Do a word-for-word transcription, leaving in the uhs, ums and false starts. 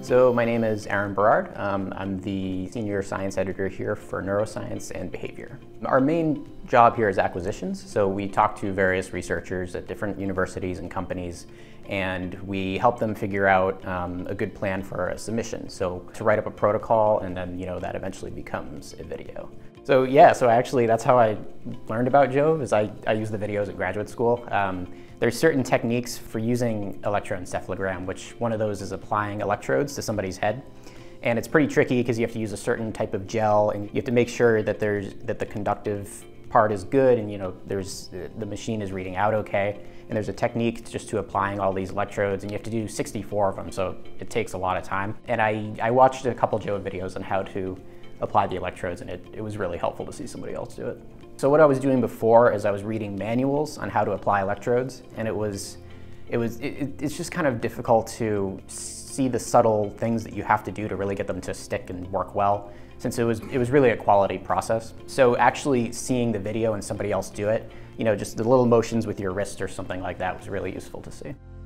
So my name is Aaron Berard. Um, I'm the senior science editor here for neuroscience and behavior. Our main job here is acquisitions. So we talk to various researchers at different universities and companies, and we help them figure out um, a good plan for a submission. So to write up a protocol, and then you know that eventually becomes a video. So yeah, so actually that's how I learned about Jove, is I, I used the videos at graduate school. Um, There's certain techniques for using electroencephalogram, which one of those is applying electrodes to somebody's head. And it's pretty tricky because you have to use a certain type of gel, and you have to make sure that there's that the conductive part is good, and you know there's the machine is reading out okay. And there's a technique just to applying all these electrodes, and you have to do sixty-four of them, so it takes a lot of time. And I, I watched a couple Jove videos on how to apply the electrodes, and it, it was really helpful to see somebody else do it. So what I was doing before is I was reading manuals on how to apply electrodes, and it was, it was, it, it's just kind of difficult to see the subtle things that you have to do to really get them to stick and work well, since it was, it was really a quality process. So actually seeing the video and somebody else do it, you know, just the little motions with your wrist or something like that was really useful to see.